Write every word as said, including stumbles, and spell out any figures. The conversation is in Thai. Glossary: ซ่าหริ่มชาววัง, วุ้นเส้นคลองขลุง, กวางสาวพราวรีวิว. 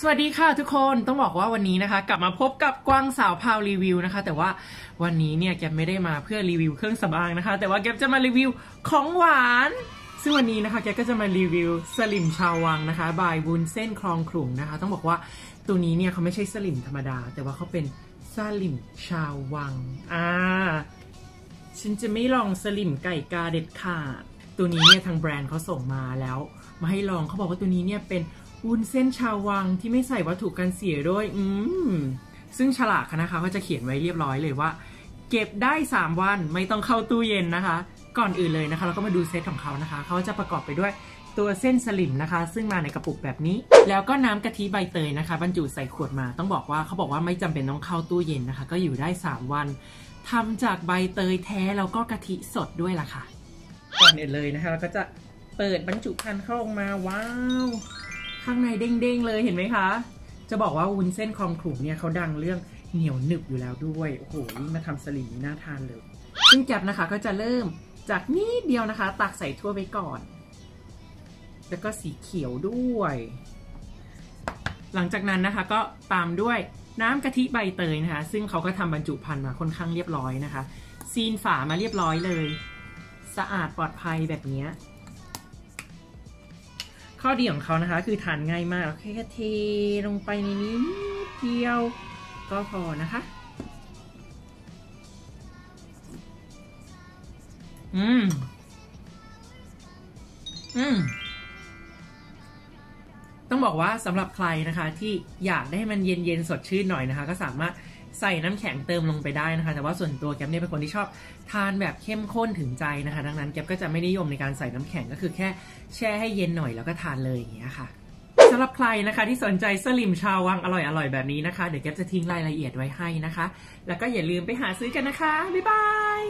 สวัสดีค่ะทุกคนต้องบอกว่าวันนี้นะคะกลับมาพบกับกวางสาวพาวรีวิวนะคะแต่ว่าวันนี้เนี่ยแกไม่ได้มาเพื่อรีวิวเครื่องสำอางนะคะแต่ว่าแกจะมารีวิวของหวานซึ่งวันนี้นะคะแกก็จะมารีวิวสลิ่มชาววังนะคะบายวุ้นเส้นคลองขลุงนะคะต้องบอกว่าตัวนี้เนี่ยเขาไม่ใช่สลิ่มธรรมดาแต่ว่าเขาเป็นสลิ่มชาววังอ่าฉันจะไม่ลองสลิ่มไก่กาเด็ดขาดตัวนี้เนี่ยทางแบรนด์เขาส่งมาแล้วมาให้ลองเขาบอกว่าตัวนี้เนี่ยเป็นวุ้นเส้นชาววังที่ไม่ใส่วัตถุกันเสียด้วยอืมซึ่งฉลากนะคะเขาจะเขียนไว้เรียบร้อยเลยว่าเก็บได้สามวันไม่ต้องเข้าตู้เย็นนะคะก่อนอื่นเลยนะคะเราก็มาดูเซตของเขานะคะเขาจะประกอบไปด้วยตัวเส้นสลิ่มนะคะซึ่งมาในกระปุกแบบนี้แล้วก็น้ำกะทิใบเตยนะคะบรรจุใส่ขวดมาต้องบอกว่าเขาบอกว่าไม่จำเป็นต้องเข้าตู้เย็นนะคะก็อยู่ได้สามวันทำจากใบเตยแท้แล้วก็กะทิสดด้วยล่ะค่ะก่อนอื่นเลยนะคะเราก็จะเปิดบรรจุภัณฑ์เข้าลงมาว้าวข้างในเด้งๆเลยเห็นไหมคะจะบอกว่าวุ้นเส้นคลองขลุงเนี่ยเขาดังเรื่องเหนียวหนึบอยู่แล้วด้วยโอ้โหมาทำสลิ่มน่าทานเลยซึ่งแกบนะคะก็จะเริ่มจากนี้เดียวนะคะตักใส่ทั่วไปก่อนแล้วก็สีเขียวด้วยหลังจากนั้นนะคะก็ตามด้วยน้ำกะทิใบเตยนะคะซึ่งเขาก็ทำบรรจุภัณฑ์มาค่อนข้างเรียบร้อยนะคะซีนฝามาเรียบร้อยเลยสะอาดปลอดภัยแบบนี้ข้อดีของเขานะคะคือทานง่ายมากแค่เทลงไปในนี้นิดเดียวก็พอนะคะอืมอืมต้องบอกว่าสำหรับใครนะคะที่อยากได้มันเย็นๆสดชื่นหน่อยนะคะก็สามารถใส่น้ำแข็งเติมลงไปได้นะคะแต่ว่าส่วนตัวแก๊ปเนี่ยเป็นคนที่ชอบทานแบบเข้มข้นถึงใจนะคะดังนั้นแก๊ปก็จะไม่นิยมในการใส่น้ำแข็งก็คือแค่แช่ให้เย็นหน่อยแล้วก็ทานเลยอย่างเงี้ยค่ะสำหรับใครนะคะที่สนใจสลิ่มชาววังอร่อยๆแบบนี้นะคะเดี๋ยวแก๊ปจะทิ้งรายละเอียดไว้ให้นะคะแล้วก็อย่าลืมไปหาซื้อกันนะคะบ๊ายบาย